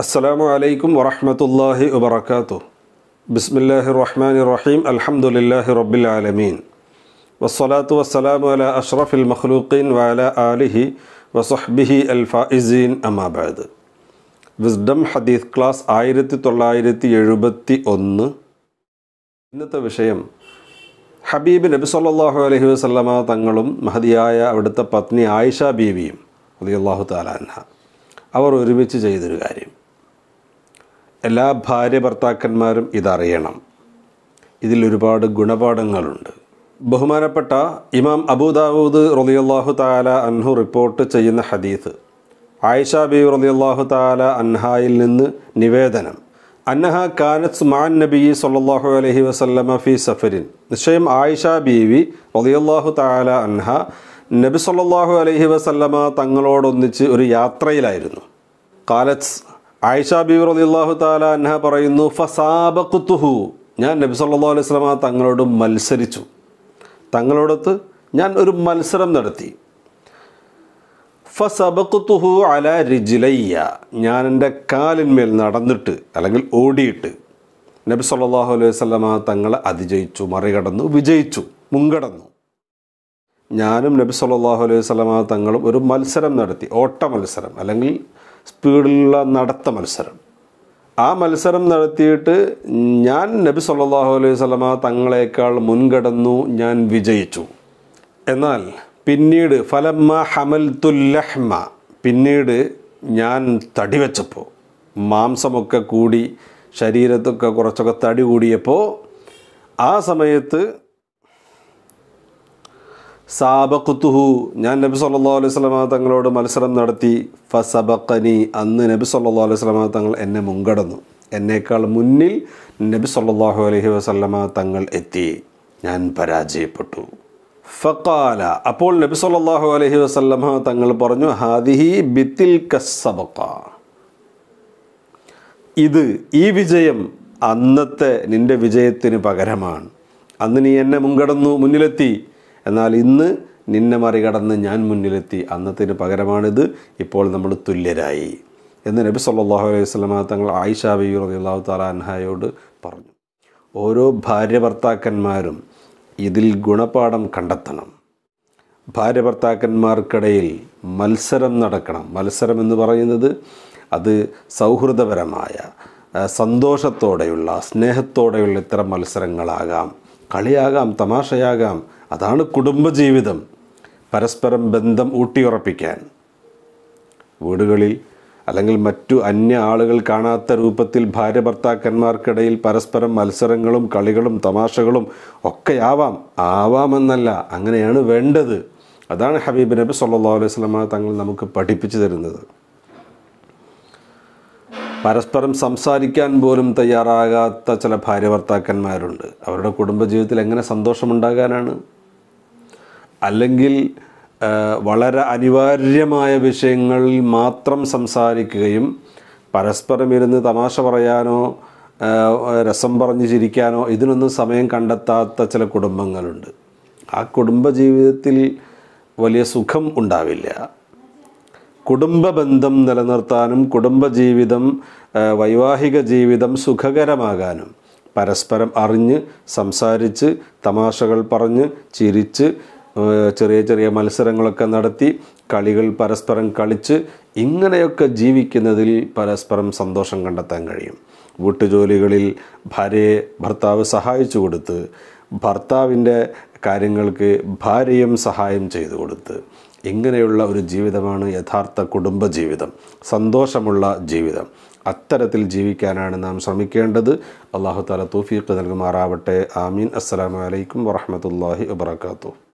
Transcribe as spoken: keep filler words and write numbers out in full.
അസ്സലാമു അലൈക്കും വറഹ്മത്തുള്ളാഹി വബറകാതുഹു. ബിസ്മില്ലാഹിർ റഹ്മാനിർ റഹീം. അൽഹംദുലില്ലാഹി റബ്ബിൽ ആലമീൻ. വസ്സലാത്തു വസ്സലാമു അലാ അഷ്റഫിൽ മഖ്ലൂഖീൻ വഅലാ ആലിഹി വസഹ്ബിഹി അൽ ഫായിസീൻ. അമ്മാ ബഅദ്. വിസ്ഡം ഹദീസ് ക്ലാസ് ആയിരത്തി തൊള്ളായിരത്തി എഴുപത്തി ഒന്ന്. ഇന്നത്തെ വിഷയം ഹബീബ് നബി സല്ലല്ലാഹു അലൈഹി വസല്ലമ തങ്ങളും മഹദിയായ അവിടുത്തെ പത്നി ആയിഷ ബീവിയും റളിയല്ലാഹു തആല അൻഹ അവർ ഒരുമിച്ച് ചെയ്തൊരു കാര്യം. എല്ലാ ഭാര്യ ഭർത്താക്കന്മാരും ഇതറിയണം. ഇതിലൊരുപാട് ഗുണപാഠങ്ങളുണ്ട്. ബഹുമാനപ്പെട്ട ഇമാം അബൂ ദാവൂദ് റളിയല്ലാഹു തആല അൻഹു റിപ്പോർട്ട് ചെയ്യുന്ന ഹദീസ്, ആയിഷ ബീവി റളിയല്ലാഹു തആല അൻഹായിൽ നിന്ന് നിവേദനം, അന്നഹ കാനത്ത് മഅൻ നബിയി സല്ലല്ലാഹു അലൈഹി വസല്ലമ ഫി സഫരിൻ. നിശ്ചയം ആയിഷ ബീവി റളിയല്ലാഹു തആല അൻഹ നബി സല്ലല്ലാഹു അലൈഹി വസല്ലമ തങ്ങളോടൊന്നിച്ച് ഒരു യാത്രയിലായിരുന്നു. കാലത്ത് ആയിഷ ബീവി റളിയല്ലാഹു തആല അൻഹ പറയുന്നു, ഫസാബഖ്തുഹു, ഞാൻ നബി സല്ലല്ലാഹു അലൈഹി വസല്ലമ തങ്ങളോട് മത്സരിച്ചു. തങ്ങളോടൊത്ത് ഞാൻ ഒരു മത്സരം നടത്തി. ഫസബഖ്തുഹു അലാ റിജ്ലയ്യ, ഞാൻ എൻ്റെ കാലിന്മേൽ നടന്നിട്ട് അല്ലെങ്കിൽ ഓടിയിട്ട് നബി സല്ലല്ലാഹു അലൈഹി വസല്ലമ തങ്ങളെ അതിജയിച്ചു, മറികടന്നു, വിജയിച്ചു, മുൻകടന്നു. ഞാനും നബി സല്ലല്ലാഹു അലൈഹി വസല്ലമ തങ്ങളും ഒരു മത്സരം നടത്തി, ഓട്ട മത്സരം അല്ലെങ്കിൽ സ്പീഡിലുള്ള നടത്ത മത്സരം. ആ മത്സരം നടത്തിയിട്ട് ഞാൻ നബി സല്ലല്ലാഹു അലൈഹി വസല്ലമ തങ്ങളെക്കാൾ മുൻകടന്നു, ഞാൻ വിജയിച്ചു. എന്നാൽ പിന്നീട് ഫലമ്മ ഹമൽത്തുൽ ലഹ്മ, പിന്നീട് ഞാൻ തടി വെച്ചപ്പോൾ മാംസമൊക്കെ കൂടി ശരീരത്തൊക്കെ കുറച്ചൊക്കെ തടി കൂടിയപ്പോൾ ആ സമയത്ത് സാബഖ്തുഹു, ഞാൻ നബി സല്ലല്ലാഹു അലൈഹി വസല്ലമ തങ്ങളോട് മത്സരം നടത്തി. ഫസബഖനി, അന്ന് നബി സല്ലല്ലാഹു അലൈഹി വസല്ലമ തങ്ങൾ എന്നെ മുൻകടന്നു. എന്നേക്കാൾ മുന്നിൽ നബി സല്ലല്ലാഹു അലൈഹി വസല്ലമ തങ്ങൾ എത്തി, ഞാൻ പരാജയപ്പെട്ടു. ഫഖാല, അപ്പോൾ നബി സല്ലല്ലാഹു അലൈഹി വസല്ലമ തങ്ങൾ പറഞ്ഞു, ഹാദിഹി ബിതിൽക സബഖ, ഇത് ഈ വിജയം അന്നത്തെ നിൻ്റെ വിജയത്തിന് പകരമാണ്. അന്ന് നീ എന്നെ മുൻകടന്നു, മുന്നിലെത്തി. എന്നാൽ ഇന്ന് നിന്നെ മറികടന്ന് ഞാൻ മുന്നിലെത്തി. അന്നത്തിന് പകരമാണിത്. ഇപ്പോൾ നമ്മൾ തുല്യരായി എന്ന് നബി സല്ലല്ലാഹു അലൈഹി വസല്ലമ തങ്ങൾ ആയിഷ ബീവി റളിയല്ലാഹു തആല അൻഹായോട് പറഞ്ഞു. ഓരോ ഭാര്യ ഭർത്താക്കന്മാരും ഇതിൽ ഗുണപാഠം കണ്ടെത്തണം. ഭാര്യ ഭർത്താക്കന്മാർക്കിടയിൽ മത്സരം നടക്കണം. മത്സരം എന്ന് പറയുന്നത് അത് സൗഹൃദപരമായ, സന്തോഷത്തോടെയുള്ള, സ്നേഹത്തോടെയുള്ള ഇത്തരം മത്സരങ്ങളാകാം, കളിയാകാം, തമാശയാകാം. അതാണ് കുടുംബജീവിതം. പരസ്പരം ബന്ധം ഊട്ടിയുറപ്പിക്കാൻ വീടുകളിൽ അല്ലെങ്കിൽ മറ്റു അന്യ ആളുകൾ കാണാത്ത രൂപത്തിൽ ഭാര്യ ഭർത്താക്കന്മാർക്കിടയിൽ പരസ്പരം മത്സരങ്ങളും കളികളും തമാശകളും ഒക്കെ ആവാം. ആവാമെന്നല്ല, അങ്ങനെയാണ് വേണ്ടത്. അതാണ് ഹബീബ് നബി സല്ലല്ലാഹു അലൈഹി വസല്ലമ തങ്ങൾ നമുക്ക് പഠിപ്പിച്ചു തരുന്നത്. പരസ്പരം സംസാരിക്കാൻ പോലും തയ്യാറാകാത്ത ചില ഭാര്യ ഭർത്താക്കന്മാരുണ്ട്. അവരുടെ കുടുംബജീവിതത്തിൽ എങ്ങനെ സന്തോഷമുണ്ടാകാനാണ്? അല്ലെങ്കിൽ വളരെ അനിവാര്യമായ വിഷയങ്ങളിൽ മാത്രം സംസാരിക്കുകയും പരസ്പരം ഇരുന്ന് തമാശ പറയാനോ രസം പറഞ്ഞു ചിരിക്കാനോ ഇതിനൊന്നും സമയം കണ്ടെത്താത്ത ചില കുടുംബങ്ങളുണ്ട്. ആ കുടുംബജീവിതത്തിൽ വലിയ സുഖം ഉണ്ടാവില്ല. കുടുംബ ബന്ധം നിലനിർത്താനും കുടുംബജീവിതം, വൈവാഹിക ജീവിതം സുഖകരമാകാനും പരസ്പരം അറിഞ്ഞ് സംസാരിച്ച് തമാശകൾ പറഞ്ഞ് ചിരിച്ച് ചെറിയ ചെറിയ മത്സരങ്ങളൊക്കെ നടത്തി കളികൾ പരസ്പരം കളിച്ച് ഇങ്ങനെയൊക്കെ ജീവിക്കുന്നതിൽ പരസ്പരം സന്തോഷം കണ്ടെത്താൻ കഴിയും. വീട്ടുജോലികളിൽ ഭാര്യയെ ഭർത്താവ് സഹായിച്ചു കൊടുത്ത്, ഭർത്താവിൻ്റെ കാര്യങ്ങൾക്ക് ഭാര്യയും സഹായം ചെയ്തു കൊടുത്ത്, ഇങ്ങനെയുള്ള ഒരു ജീവിതമാണ് യഥാർത്ഥ കുടുംബജീവിതം, സന്തോഷമുള്ള ജീവിതം. അത്തരത്തിൽ ജീവിക്കാനാണ് നാം ശ്രമിക്കേണ്ടത്. അല്ലാഹു തആല തൗഫീഖ് നൽകുമാറാവട്ടെ. ആമീൻ. അസ്സലാമു അലൈക്കും വറഹ്മത്തുള്ളാഹി വബറകാതുഹു.